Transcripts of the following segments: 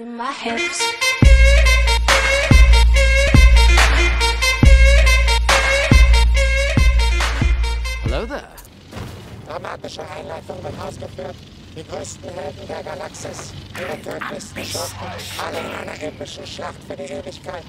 In my hips. Hello there. Dramatische Einleitung wird ausgeführt. Die größten Helden der Galaxis. Ihre tödlichsten Schurken. Alle in einer epischen Schlacht für die Ewigkeit.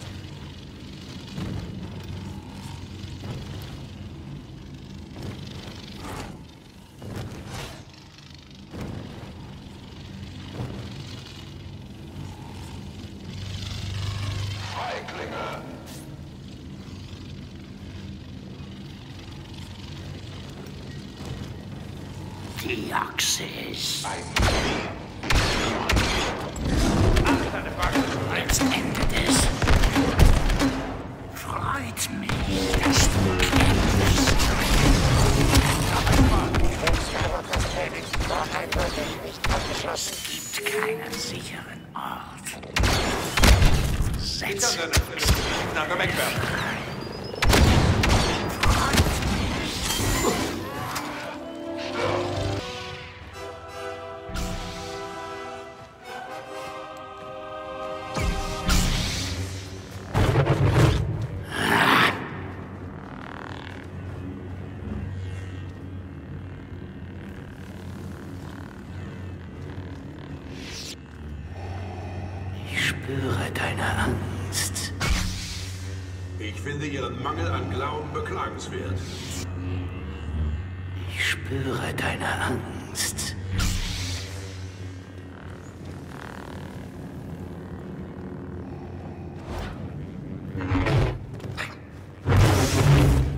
Deoxys. Jetzt endet es. Freut mich, dass du kämpfst. Es gibt keinen sicheren Ort. Setz uns frei. Spüre deine Angst. Ich finde Ihren Mangel an Glauben beklagenswert. Ich spüre deine Angst.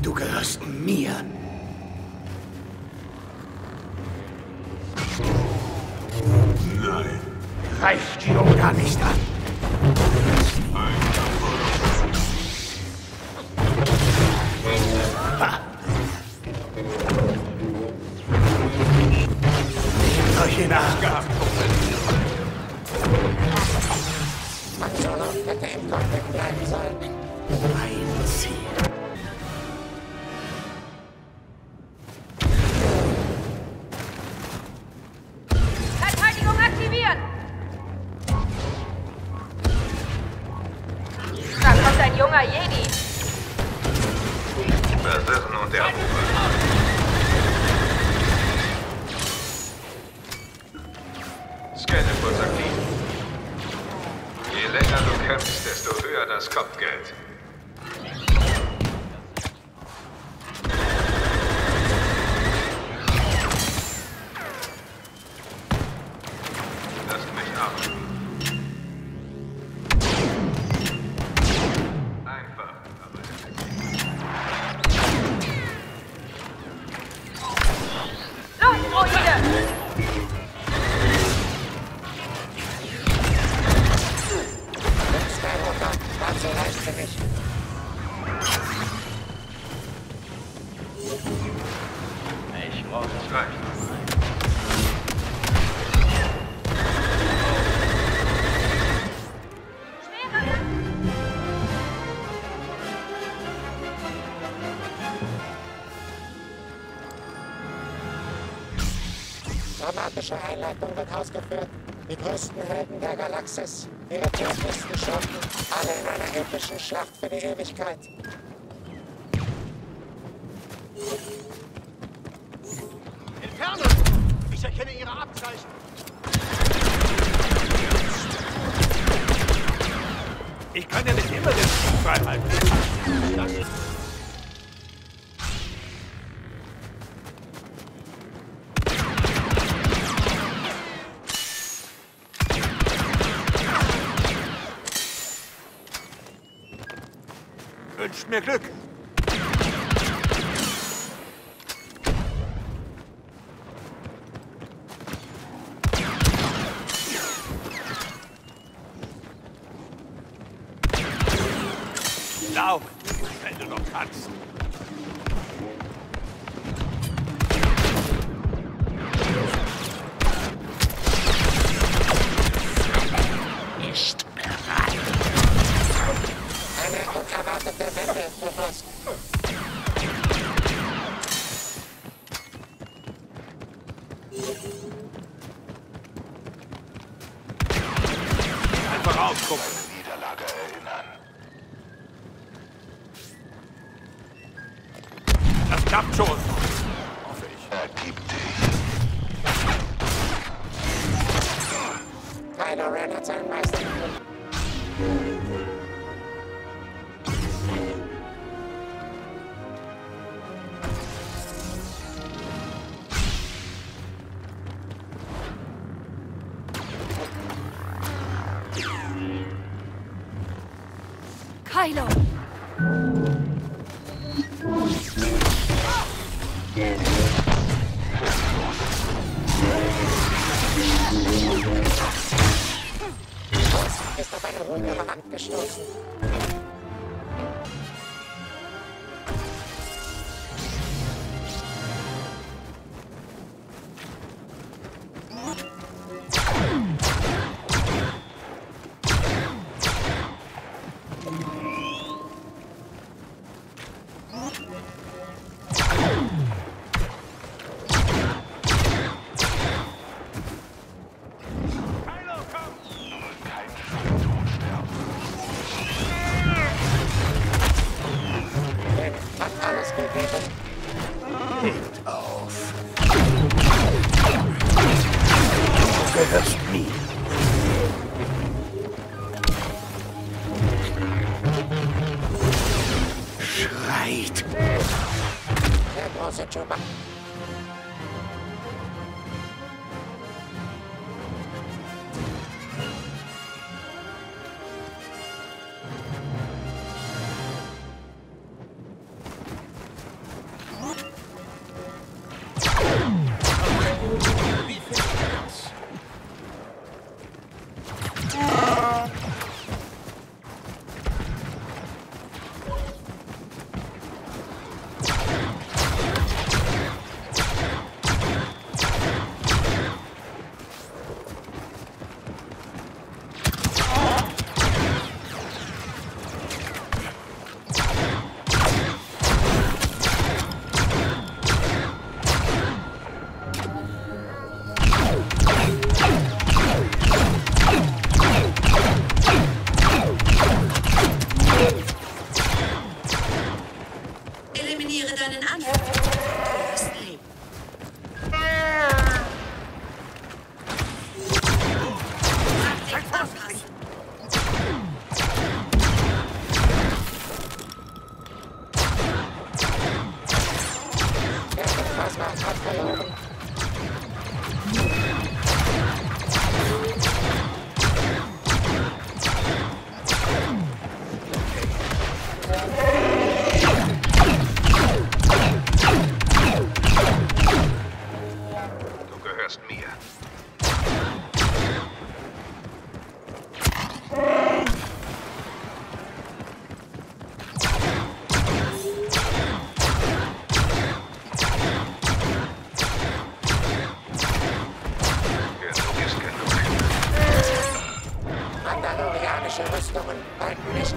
Du gehörst mir. Nein. Greif die Yoga nicht an. Solche nachgehabt. Man soll auf der Tempelweg bleiben sein. Mein Ziel. Junger Jedi. Verwirren und erobern. Scanne kurz aktiv. Je länger du kämpfst, desto höher das Kopfgeld. Lasst mich ab. Ich brauche das gleich. Dramatische Einleitung wird ausgeführt. Die größten Helden der Galaxis, ihre tödlichsten Schurken, alle in einer epischen Schlacht für die Ewigkeit. Entferne! Ich erkenne ihre Abzeichen! Ich kann ja nicht immer den Krieg freihalten. Das ist... Wünscht mir Glück! Lauf, wenn du noch kannst. Ist bereit. Eine unerwartete Wende ist befasst. Vorausgucken. Niederlage erinnern. Das klappt schon. Hoffe ich. Ergib dich. Kylo Ren hat seinen Meister gefunden. Kylo! Ist auf eine ruhige Wand gestoßen.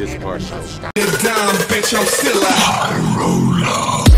This partial. Get down, bitch, I'm still out. High roller.